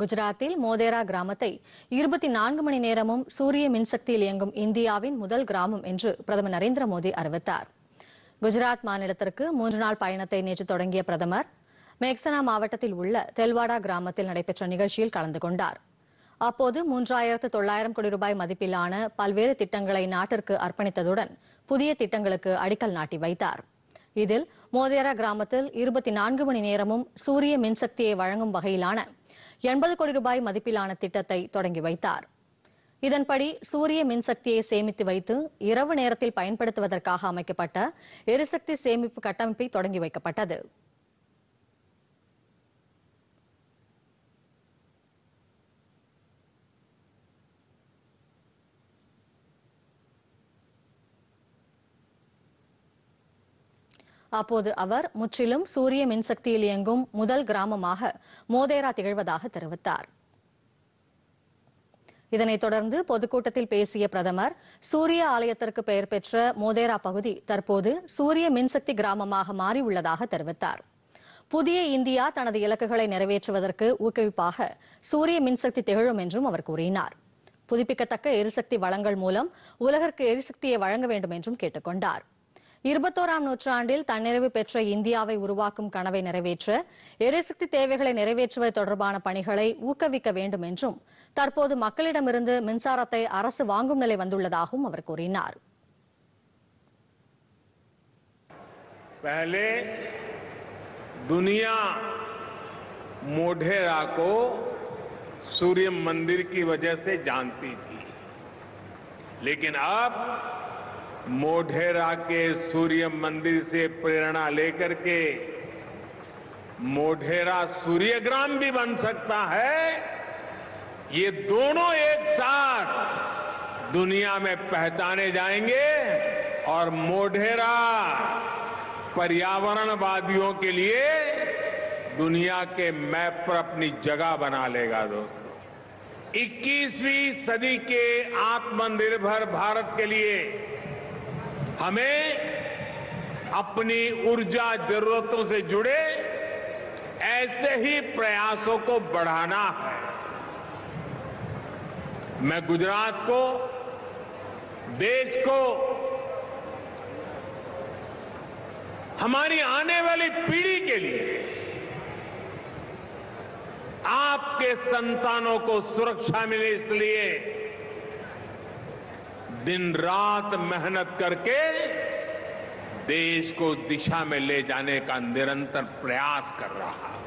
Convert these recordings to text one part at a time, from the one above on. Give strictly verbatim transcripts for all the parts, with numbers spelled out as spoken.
குஜராத்தில் மோதேரா கிராமத்தை இருபத்தி நான்கு மணி நேரமும் சூரிய மின்சக்தியில் இயங்கும் இந்தியாவின் முதல் கிராமம் என்று பிரதமர் நரேந்திர மோடி அறிவித்தார். குஜராத் மாநிலத்திற்கு மூன்று நாள் பயணத்தை நேற்று தொடங்கிய பிரதமர் மேக்சனா மாவட்டத்தில் உள்ள தெல்வாடா கிராமத்தில் நடைபெற்ற நிகழ்ச்சியில் கலந்து கொண்டார். அப்போது மூன்றாயிரத்து தொள்ளாயிரம் கோடி ரூபாய் மதிப்பிலான பல்வேறு திட்டங்களை நாட்டிற்கு அர்ப்பணித்ததுடன் புதிய திட்டங்களுக்கு அடிக்கல் நாட்டி வைத்தார். இதில் மோதேரா கிராமத்தில் இருபத்தி நான்கு மணி நேரமும் சூரிய மின்சக்தியை வழங்கும் வகையிலான எண்பது கோடி ரூபாய் மதிப்பிலான திட்டத்தை தொடங்கி வைத்தார். இதன்படி சூரிய மின்சக்தியை சேமித்து வைத்து இரவு நேரத்தில் பயன்படுத்துவதற்காக அமைக்கப்பட்ட எரிசக்தி சேமிப்பு கட்டமைப்பை தொடங்கி வைக்கப்பட்டது. அப்போது அவர் முற்றிலும் சூரிய மின்சக்தியில் இயங்கும் முதல் கிராமமாக மோதேரா திகழ்வதாக தெரிவித்தார். இதனைத் தொடர்ந்து பொதுக்கூட்டத்தில் பேசிய பிரதமர் சூரிய ஆலயத்திற்கு பெயர் பெற்ற மோதேரா பகுதி தற்போது சூரிய மின்சக்தி கிராமமாக மாறியுள்ளதாக தெரிவித்தார். புதிய இந்தியா தனது இலக்குகளை நிறைவேற்றுவதற்கு ஊக்குவிப்பாக சூரிய மின்சக்தி திகழும் என்றும் அவர் கூறினார். புதுப்பிக்கத்தக்க எரிசக்தி வளங்கள் மூலம் உலகிற்கு எரிசக்தியை வழங்க வேண்டும் என்றும் கேட்டுக் கொண்டார். இருபத்தோராம் நூற்றாண்டில் தன்னிறைவு பெற்ற இந்தியாவை உருவாக்கும் கனவை நிறைவேற்ற எரிசக்தி தேவைகளை நிறைவேற்றுவது தொடர்பான பணிகளை ஊக்குவிக்க வேண்டும் என்றும் தற்போது மக்களிடமிருந்து மின்சாரத்தை அரசு வாங்கும் நிலை வந்துள்ளதாகவும் அவர் கூறினார். पहले दुनिया मोढेरा को सूर्य मंदिर की वजह से जानती थी, लेकिन अब मोढेरा के सूर्य मंदिर से प्रेरणा लेकर के मोढेरा सूर्यग्राम भी बन सकता है. ये दोनों एक साथ दुनिया में पहचाने जाएंगे और मोढेरा पर्यावरणवादियों के लिए दुनिया के मैप पर अपनी जगह बना लेगा. दोस्तों, इक्कीसवीं सदी के आत्मनिर्भर भारत के लिए हमें अपनी ऊर्जा जरूरतों से जुड़े ऐसे ही प्रयासों को बढ़ाना है. मैं गुजरात को, देश को, हमारी आने वाली पीढ़ी के लिए आपके संतानों को सुरक्षा मिले इसलिए दिन रात मेहनत करके देश को दिशा में ले जाने का निरंतर प्रयास कर रहा है.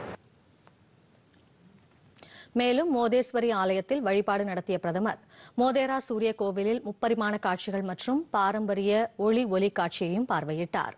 மேலும் மோதேஸ்வரி ஆலயத்தில் வழிபாடு நடத்திய பிரதமர் மோதேரா சூரிய கோவிலில் முப்பரிமாண காட்சிகள் மற்றும் பாரம்பரிய ஒளி ஒலி காட்சியையும் பார்வையிட்டார்.